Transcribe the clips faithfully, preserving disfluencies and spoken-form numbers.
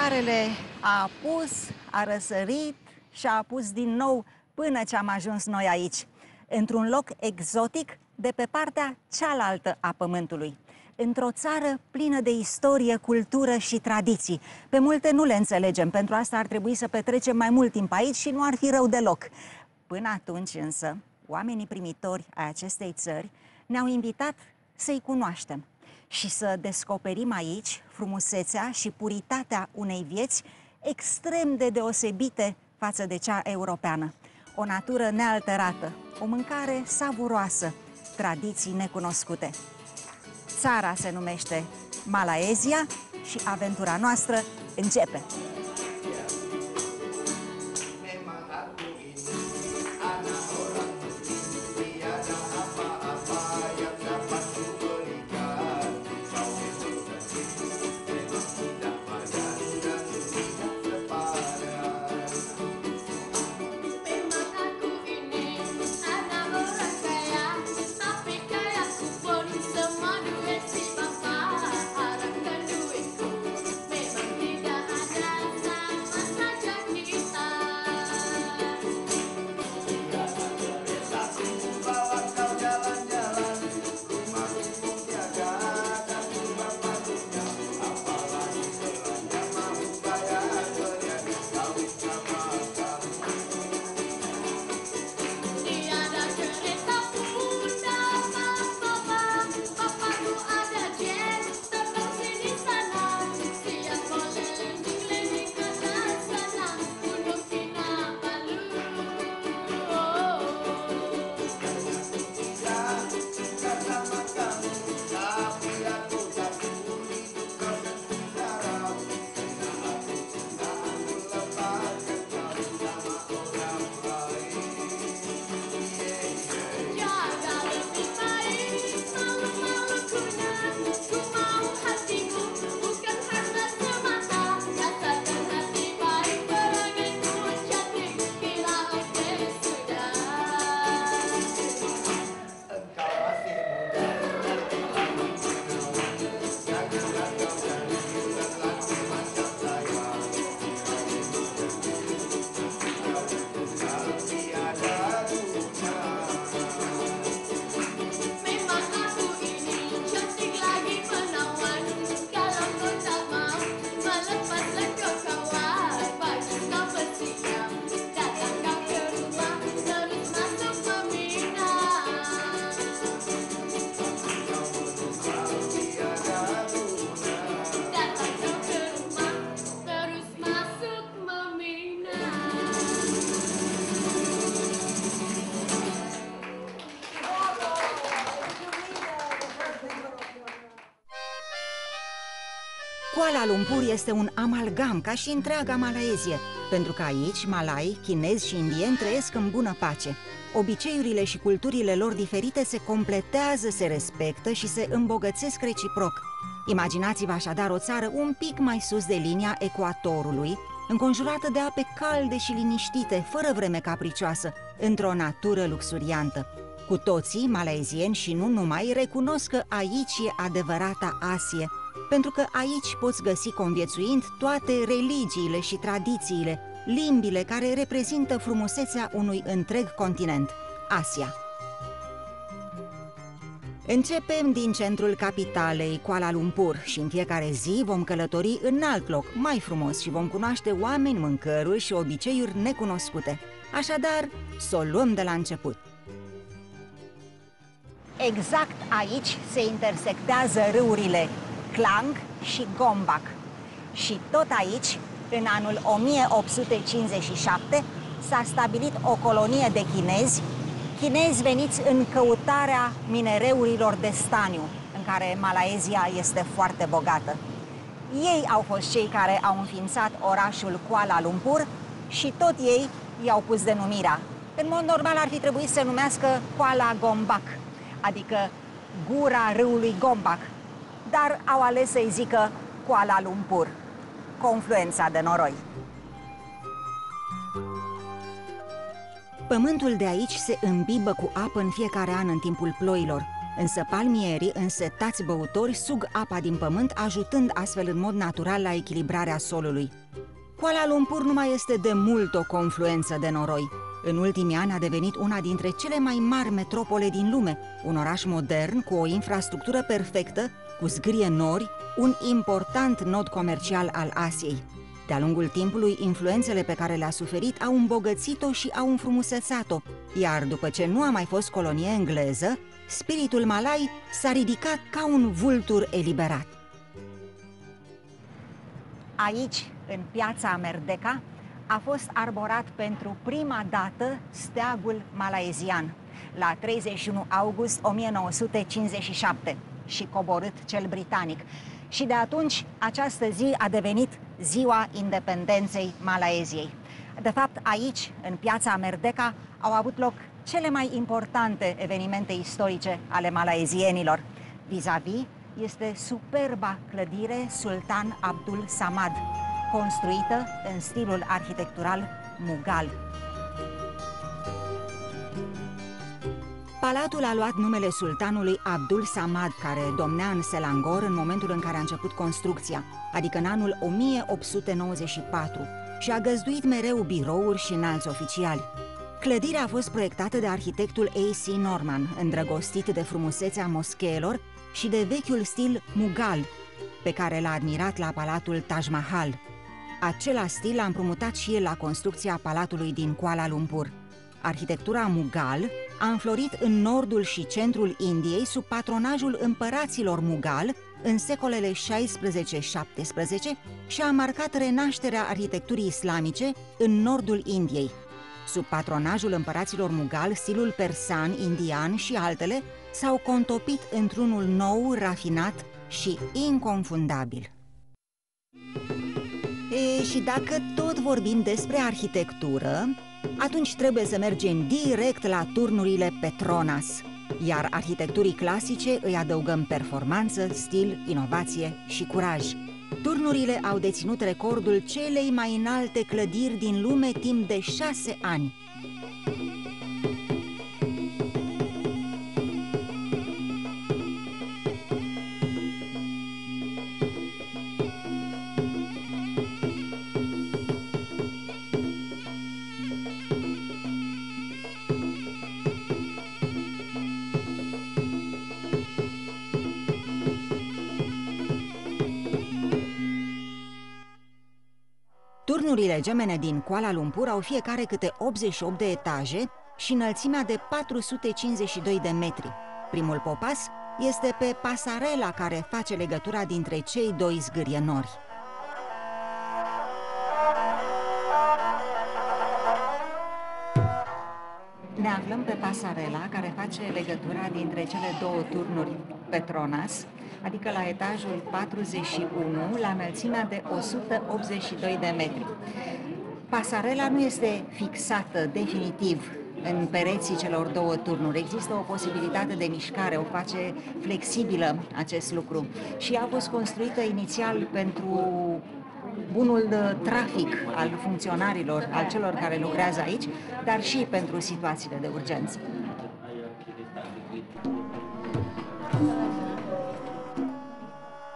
Soarele a apus, a răsărit și a apus din nou până ce am ajuns noi aici, într-un loc exotic de pe partea cealaltă a pământului, într-o țară plină de istorie, cultură și tradiții. Pe multe nu le înțelegem, pentru asta ar trebui să petrecem mai mult timp aici și nu ar fi rău deloc. Până atunci însă, oamenii primitori ai acestei țări ne-au invitat să-i cunoaștem și să descoperim aici frumusețea și puritatea unei vieți extrem de deosebite față de cea europeană. O natură nealterată, o mâncare savuroasă, tradiții necunoscute. Țara se numește Malaezia și aventura noastră începe! Kuala Lumpur este un amalgam, ca și întreaga Malaezie, pentru că aici malai, chinezi și indieni trăiesc în bună pace. Obiceiurile și culturile lor diferite se completează, se respectă și se îmbogățesc reciproc. Imaginați-vă așadar o țară un pic mai sus de linia ecuatorului, înconjurată de ape calde și liniștite, fără vreme capricioasă, într-o natură luxuriantă. Cu toții, malaezieni și nu numai, recunosc că aici e adevărata Asie, pentru că aici poți găsi conviețuind toate religiile și tradițiile, limbile care reprezintă frumusețea unui întreg continent, Asia. Începem din centrul capitalei, Kuala Lumpur, și în fiecare zi vom călători în alt loc, mai frumos, și vom cunoaște oameni, mâncăruri și obiceiuri necunoscute. Așadar, să o luăm de la început. Exact aici se intersectează râurile Klang și Gombak. Și tot aici, în anul o mie opt sute cincizeci și șapte, s-a stabilit o colonie de chinezi, chinezi veniți în căutarea minereurilor de staniu, în care Malaezia este foarte bogată. Ei au fost cei care au înființat orașul Kuala Lumpur și tot ei i-au pus denumirea. În mod normal ar fi trebuit să se numească Kuala Gombak, adică gura râului Gombak, dar au ales să-i zică Kuala Lumpur, confluența de noroi. Pământul de aici se îmbibă cu apă în fiecare an în timpul ploilor, Însă palmierii, însetați băutori, sug apa din pământ, ajutând astfel în mod natural la echilibrarea solului. Kuala Lumpur nu mai este de mult o confluență de noroi. În ultimii ani a devenit una dintre cele mai mari metropole din lume, un oraș modern cu o infrastructură perfectă, cu zgârie nori, un important nod comercial al Asiei. De-a lungul timpului, influențele pe care le-a suferit au îmbogățit-o și au înfrumusețat-o, iar după ce nu a mai fost colonie engleză, spiritul malai s-a ridicat ca un vultur eliberat. Aici, în Piața Merdeka, a fost arborat pentru prima dată steagul malaezian, la treizeci și unu august o mie nouă sute cincizeci și șapte, și coborât cel britanic. Și de atunci, această zi a devenit Ziua Independenței Malaeziei. De fapt, aici, în Piața Merdeka, au avut loc cele mai importante evenimente istorice ale malaezienilor. Vis-a-vis este superba clădire Sultan Abdul Samad, construită în stilul arhitectural mughal. Palatul a luat numele sultanului Abdul Samad, care domnea în Selangor în momentul în care a început construcția, adică în anul o mie opt sute nouăzeci și patru, și a găzduit mereu birouri și înalți oficiali. Clădirea a fost proiectată de arhitectul A C Norman, îndrăgostit de frumusețea moscheelor și de vechiul stil mughal, pe care l-a admirat la palatul Taj Mahal. Același stil l-a împrumutat și el la construcția palatului din Kuala Lumpur. Arhitectura mughal a înflorit în nordul și centrul Indiei sub patronajul împăraților mughal în secolele șaisprezece șaptesprezece și a marcat renașterea arhitecturii islamice în nordul Indiei. Sub patronajul împăraților mughal, stilul persan, indian și altele s-au contopit într-unul nou, rafinat și inconfundabil. E, și dacă tot vorbim despre arhitectură, atunci trebuie să mergem direct la turnurile Petronas, iar arhitecturii clasice îi adăugăm performanță, stil, inovație și curaj. Turnurile au deținut recordul celei mai înalte clădiri din lume timp de șase ani. Turnurile gemene din Kuala Lumpur au fiecare câte optzeci și opt de etaje și înălțimea de patru sute cincizeci și doi de metri. Primul popas este pe Pasarela, care face legătura dintre cei doi zgârie nori. Ne aflăm pe Pasarela, care face legătura dintre cele două turnuri Petronas, adică la etajul patruzeci și unu, la înălțimea de o sută optzeci și doi de metri. Pasarela nu este fixată definitiv în pereții celor două turnuri. Există o posibilitate de mișcare, o face flexibilă acest lucru. Și a fost construită inițial pentru bunul trafic al funcționarilor, al celor care lucrează aici, dar și pentru situațiile de urgență.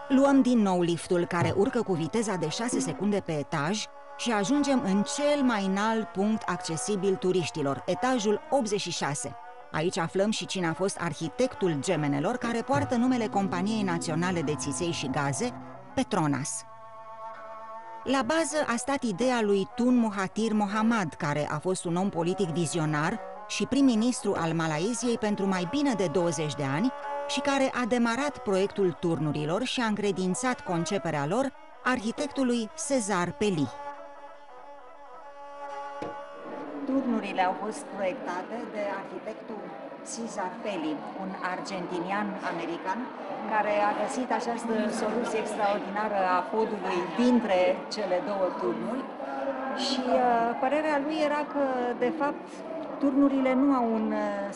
Luăm din nou liftul, care urcă cu viteza de șase secunde pe etaj, și ajungem în cel mai înalt punct accesibil turiștilor, etajul optzeci și șase. Aici aflăm și cine a fost arhitectul gemenelor, care poartă numele Companiei Naționale de Țiței și Gaze, Petronas. La bază a stat ideea lui Tun Muhathir Mohamad, care a fost un om politic vizionar și prim-ministru al Malaeziei pentru mai bine de douăzeci de ani și care a demarat proiectul turnurilor și a încredințat conceperea lor arhitectului Cesar Felipe. Turnurile au fost proiectate de arhitectul Cesar Felipe, un argentinian-american, care a găsit această soluție extraordinară a podului dintre cele două turnuri și uh, părerea lui era că, de fapt, turnurile nu au un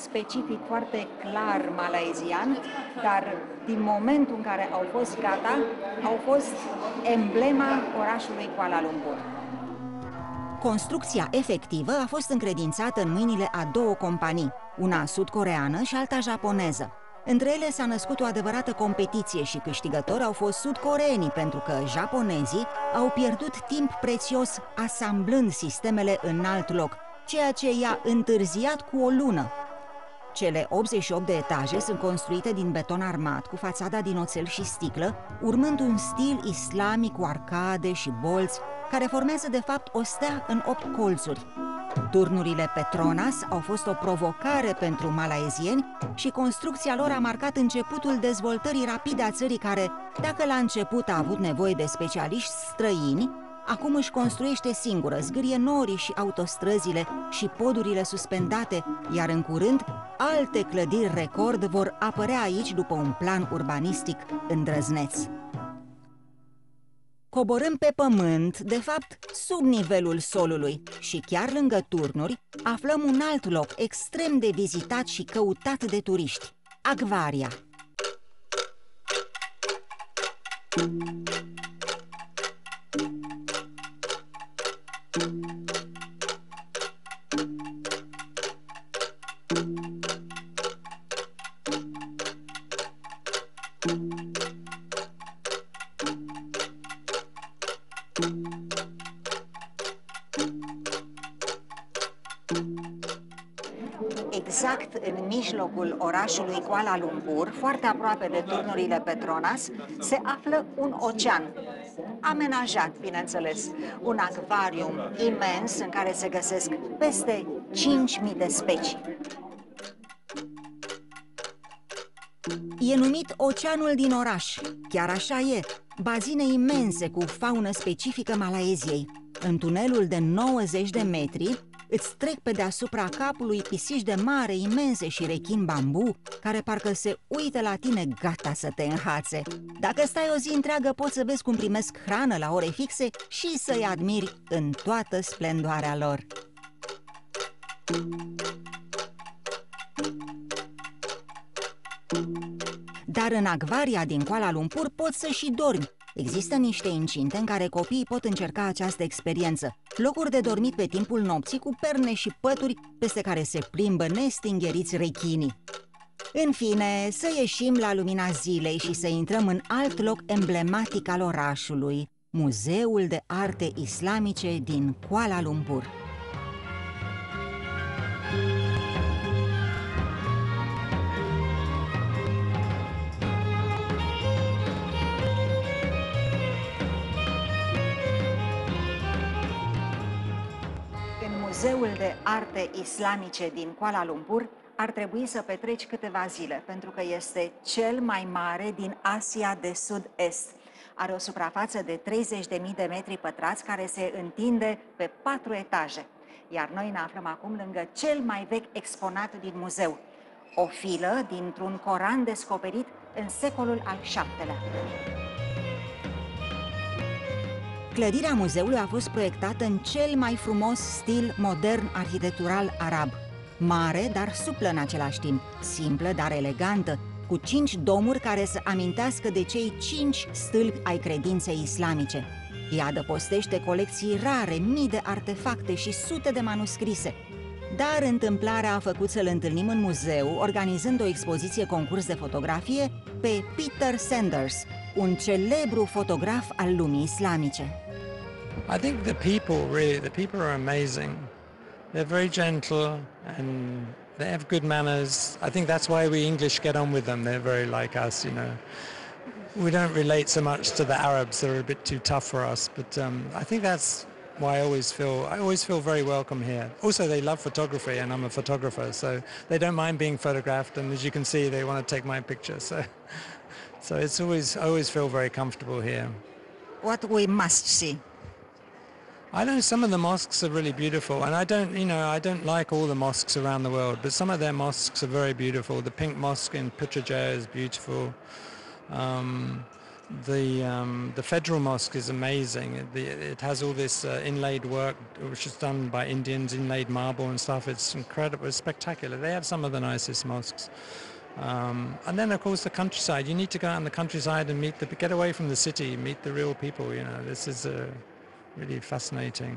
specific foarte clar malaezian, dar din momentul în care au fost gata, au fost emblema orașului Kuala Lumpur. Construcția efectivă a fost încredințată în mâinile a două companii, una sud-coreană și alta japoneză. Între ele s-a născut o adevărată competiție și câștigători au fost sudcoreenii, pentru că japonezii au pierdut timp prețios asamblând sistemele în alt loc, ceea ce i-a întârziat cu o lună. Cele optzeci și opt de etaje sunt construite din beton armat, cu fațada din oțel și sticlă, urmând un stil islamic cu arcade și bolți, care formează de fapt o stea în opt colțuri. Turnurile Petronas au fost o provocare pentru malaezieni și construcția lor a marcat începutul dezvoltării rapide a țării care, dacă la început a avut nevoie de specialiști străini, acum își construiește singură, zgârie norii și autostrăzile și podurile suspendate, iar în curând alte clădiri record vor apărea aici după un plan urbanistic îndrăzneț. Coborâm pe pământ, de fapt sub nivelul solului, și chiar lângă turnuri aflăm un alt loc extrem de vizitat și căutat de turiști, Aquaria. Exact în mijlocul orașului Kuala Lumpur, foarte aproape de turnurile Petronas, se află un ocean, amenajat, bineînțeles, un acvarium imens în care se găsesc peste cinci mii de specii. E numit Oceanul din Oraș, chiar așa e, bazine imense cu faună specifică Malaeziei. În tunelul de nouăzeci de metri, îți trec pe deasupra capului pisici de mare imense și rechin bambu, care parcă se uită la tine gata să te înhațe. Dacă stai o zi întreagă, poți să vezi cum primesc hrană la ore fixe și să-i admiri în toată splendoarea lor. Dar în Aquaria din Kuala Lumpur poți să și dormi. Există niște incinte în care copiii pot încerca această experiență. Locuri de dormit pe timpul nopții cu perne și pături peste care se plimbă nestingheriți rechinii. În fine, să ieșim la lumina zilei și să intrăm în alt loc emblematic al orașului, Muzeul de Arte Islamice din Kuala Lumpur. Muzeul de Arte Islamice din Kuala Lumpur ar trebui să petreci câteva zile, pentru că este cel mai mare din Asia de Sud-Est. Are o suprafață de treizeci de mii de metri pătrați care se întinde pe patru etaje. Iar noi ne aflăm acum lângă cel mai vechi exponat din muzeu, o filă dintr-un Coran descoperit în secolul al șaptelea. Clădirea muzeului a fost proiectată în cel mai frumos stil modern arhitectural arab. Mare, dar suplă în același timp, simplă, dar elegantă, cu cinci domuri care să amintească de cei cinci stâlpi ai credinței islamice. Ea adăpostește colecții rare, mii de artefacte și sute de manuscrise. Dar întâmplarea a făcut să-l întâlnim în muzeu, organizând o expoziție concurs de fotografie pe Peter Sanders, un celebru fotograf al lumii islamice. I think the people really, the people are amazing. They're very gentle and they have good manners. I think that's why we English get on with them. They're very like us, you know. We don't relate so much to the Arabs. They're a bit too tough for us, but um, I think that's why I always feel I always feel very welcome here. Also, they love photography and I'm a photographer, so they don't mind being photographed, and as you can see, they want to take my picture, so So it's always, I always feel very comfortable here. What we must see? I know some of the mosques are really beautiful, and I don't, you know, I don't like all the mosques around the world, but some of their mosques are very beautiful. The Pink Mosque in Putrajaya is beautiful. Um, the um, the Federal Mosque is amazing. It, it has all this uh, inlaid work, which is done by Indians, inlaid marble and stuff. It's incredible, it's spectacular. They have some of the nicest mosques. Um, and then, of course, the countryside. You need to go out in the countryside and meet the, get away from the city, meet the real people, you know. This is uh, really fascinating.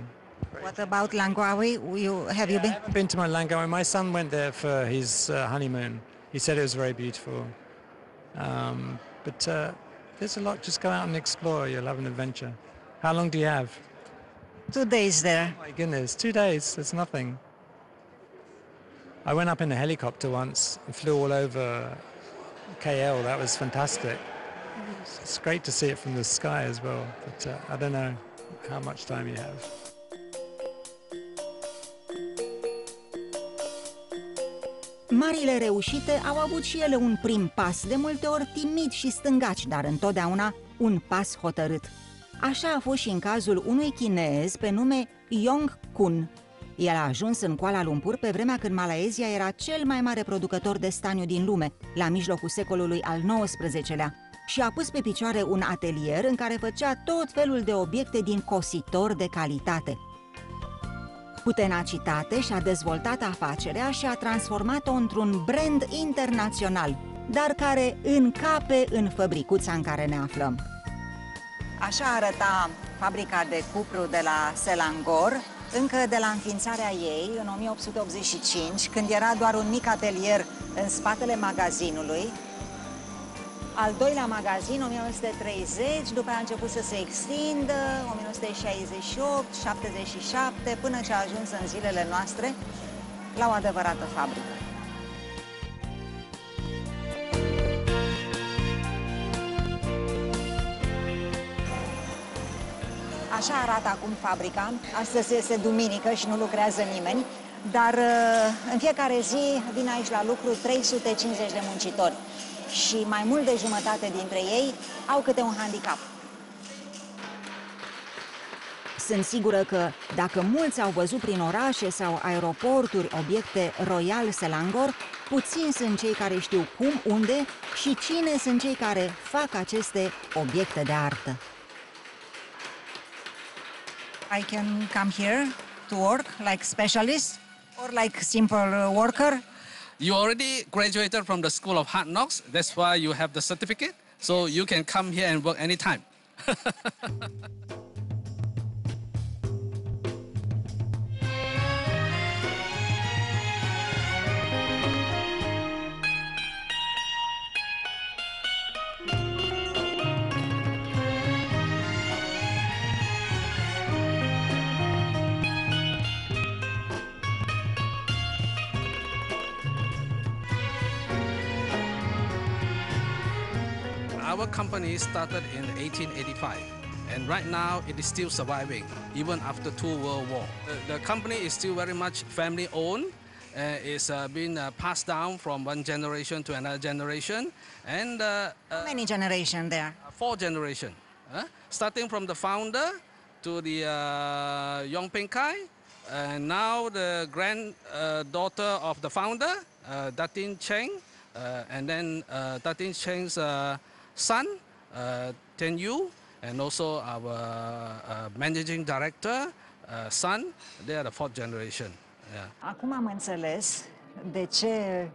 What about Langkawi? You, have yeah, you been? I haven't been to my Langkawi. My son went there for his uh, honeymoon. he said it was very beautiful. Um, but uh, there's a lot. Just go out and explore. You'll have an adventure. How long do you have? Two days there. Oh my goodness, two days. That's nothing. I went up in a helicopter once and flew all over K L. That was fantastic. It's great to see it from the sky as well. But uh, I don't know how much time you have. Marile reușite au avut și ele un prim pas, de multe ori timid și stângaci, dar întotdeauna un pas hotărât. Așa a fost și în cazul unui chinez pe nume Yong Kun. El a ajuns în Kuala Lumpur pe vremea când Malaezia era cel mai mare producător de staniu din lume, la mijlocul secolului al nouăsprezecelea, și a pus pe picioare un atelier în care făcea tot felul de obiecte din cositor de calitate. Cu tenacitate și-a dezvoltat afacerea și a transformat-o într-un brand internațional, dar care încape în fabricuța în care ne aflăm. Așa arăta fabrica de cupru de la Selangor, încă de la înființarea ei, în o mie opt sute optzeci și cinci, când era doar un mic atelier în spatele magazinului. Al doilea magazin, o mie nouă sute treizeci, după aia a început să se extindă, o mie nouă sute șaizeci și opt, șaptezeci și șapte, până ce a ajuns în zilele noastre la o adevărată fabrică. Așa arată acum fabrica. Astăzi este duminică și nu lucrează nimeni, dar în fiecare zi vin aici la lucru trei sute cincizeci de muncitori. Și mai mult de jumătate dintre ei au câte un handicap. Sunt sigură că, dacă mulți au văzut prin orașe sau aeroporturi obiecte Royal Selangor, puțini sunt cei care știu cum, unde și cine sunt cei care fac aceste obiecte de artă. I can come here to work like specialist or like simple worker. You already graduated from the School of Hard Knocks, that's why you have the certificate, so you can come here and work anytime. Our company started in eighteen eighty-five, and right now it is still surviving, even after two world wars. The, the company is still very much family-owned. Uh, it's uh, been uh, passed down from one generation to another generation. And uh, uh, how many generations there? Four generations, uh, starting from the founder to the uh, Yong Peng Kai, and now the granddaughter uh, of the founder, uh, Datin Cheng, uh, and then uh, Datin Cheng's uh, son, uh, Tenyu, and also our uh, managing director, uh, son, they are the fourth generation. Yeah. Acum am înțeles de ce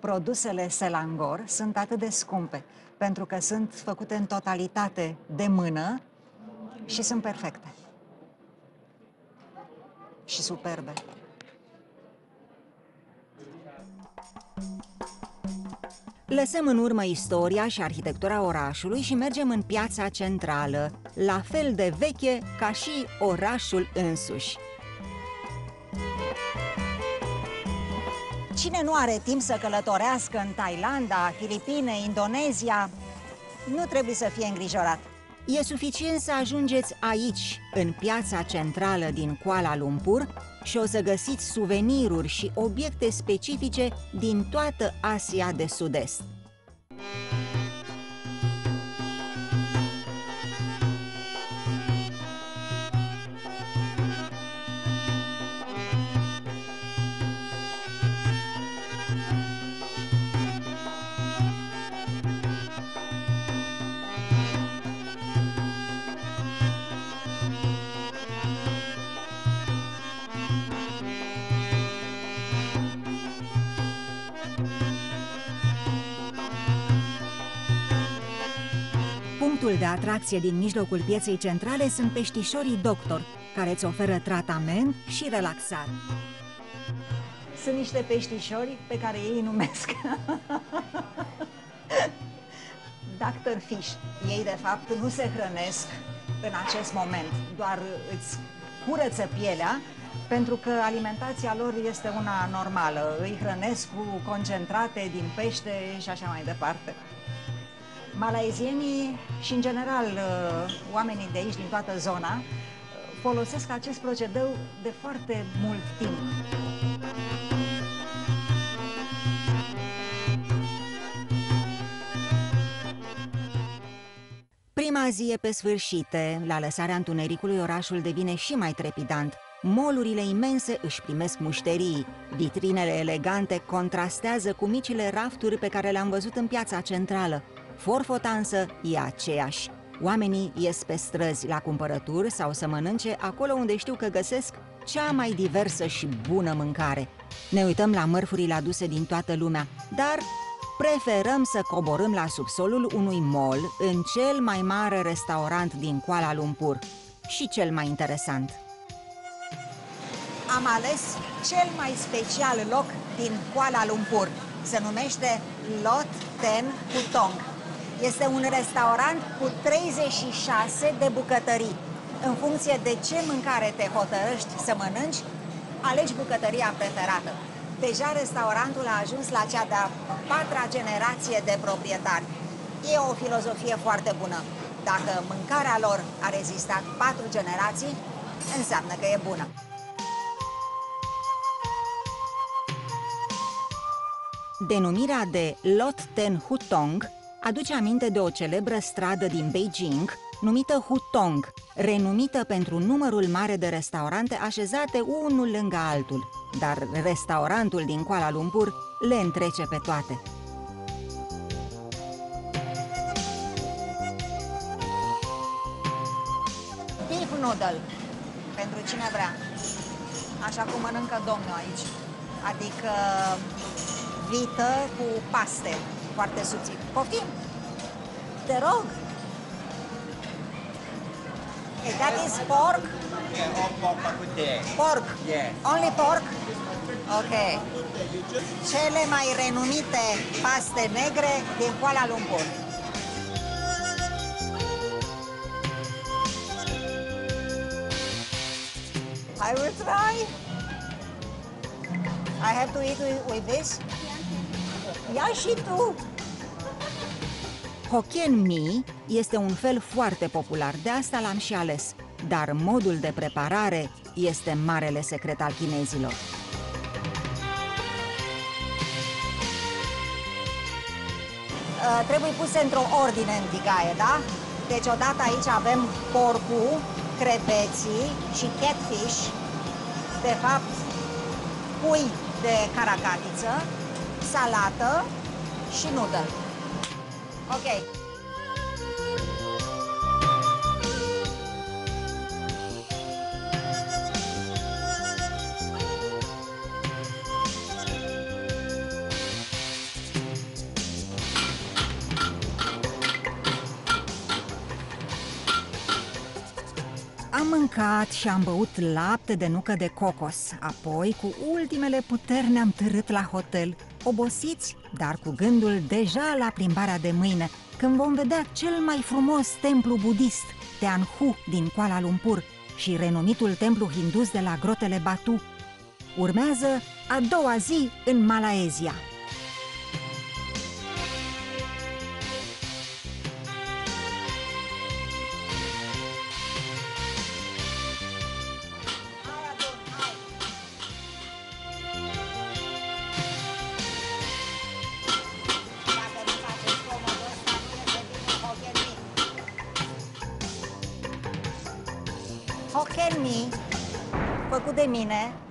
produsele Selangor sunt atât de scumpe, pentru că sunt făcute în totalitate de mână și sunt perfecte. Și superbe. Lăsăm în urmă istoria și arhitectura orașului și mergem în piața centrală, la fel de veche ca și orașul însuși. Cine nu are timp să călătorească în Thailanda, Filipine, Indonezia, nu trebuie să fie îngrijorat. E suficient să ajungeți aici, în piața centrală din Kuala Lumpur, și o să găsiți suveniruri și obiecte specifice din toată Asia de Sud-Est. De atracție din mijlocul pieței centrale sunt peștișorii doctor, care îți oferă tratament și relaxare. Sunt niște peștișori pe care ei numesc Doctor Fish. Ei, de fapt, nu se hrănesc în acest moment, doar îți curăță pielea, pentru că alimentația lor este una normală. Îi hrănesc cu concentrate din pește și așa mai departe. Malaezienii și, în general, oamenii de aici, din toată zona, folosesc acest procedeu de foarte mult timp. Prima zi e pe sfârșite, la lăsarea întunericului orașul devine și mai trepidant. Molurile imense își primesc mușterii. Vitrinele elegante contrastează cu micile rafturi pe care le-am văzut în piața centrală. Forfota însă e aceeași. Oamenii ies pe străzi la cumpărături sau să mănânce acolo unde știu că găsesc cea mai diversă și bună mâncare. Ne uităm la mărfurile aduse din toată lumea, dar preferăm să coborâm la subsolul unui mall în cel mai mare restaurant din Kuala Lumpur și cel mai interesant. Am ales cel mai special loc din Kuala Lumpur. Se numește Lot Ten Kutong. Este un restaurant cu treizeci și șase de bucătării. În funcție de ce mâncare te hotărăști să mănânci, alegi bucătăria preferată. Deja restaurantul a ajuns la cea de-a patra generație de proprietari. E o filozofie foarte bună. Dacă mâncarea lor a rezistat patru generații, înseamnă că e bună. Denumirea de Lot Ten Hutong aduce aminte de o celebră stradă din Beijing numită Hutong, renumită pentru numărul mare de restaurante așezate unul lângă altul. Dar restaurantul din Kuala Lumpur le întrece pe toate. Beef noodle, pentru cine vrea, așa cum mănâncă domnul aici, adică vită cu paste foarte subțiri. Poftim? Te rog! And that is pork? Yeah, all pork pakutei. Pork? Yeah. Only pork? Ok. Cele mai renumite paste negre din Kuala Lumpur. I will try. I have to eat with this. Ia și tu! Hokien mi este un fel foarte popular, de asta l-am și ales. Dar modul de preparare este marele secret al chinezilor. Uh, trebuie puse într-o ordine în tigaie, da? Deci odată aici avem porcul, creveții și catfish. De fapt, pui de caracatiță, salată și nudă. Ok. Am mâncat și am băut lapte de nucă de cocos. Apoi, cu ultimele puteri, ne-am târât la hotel. Obosiți, dar cu gândul deja la plimbarea de mâine, când vom vedea cel mai frumos templu budist, Tianhu, din Kuala Lumpur, și renumitul templu hindus de la grotele Batu. Urmează a doua zi în Malaezia. Hokien mi, făcut de mine,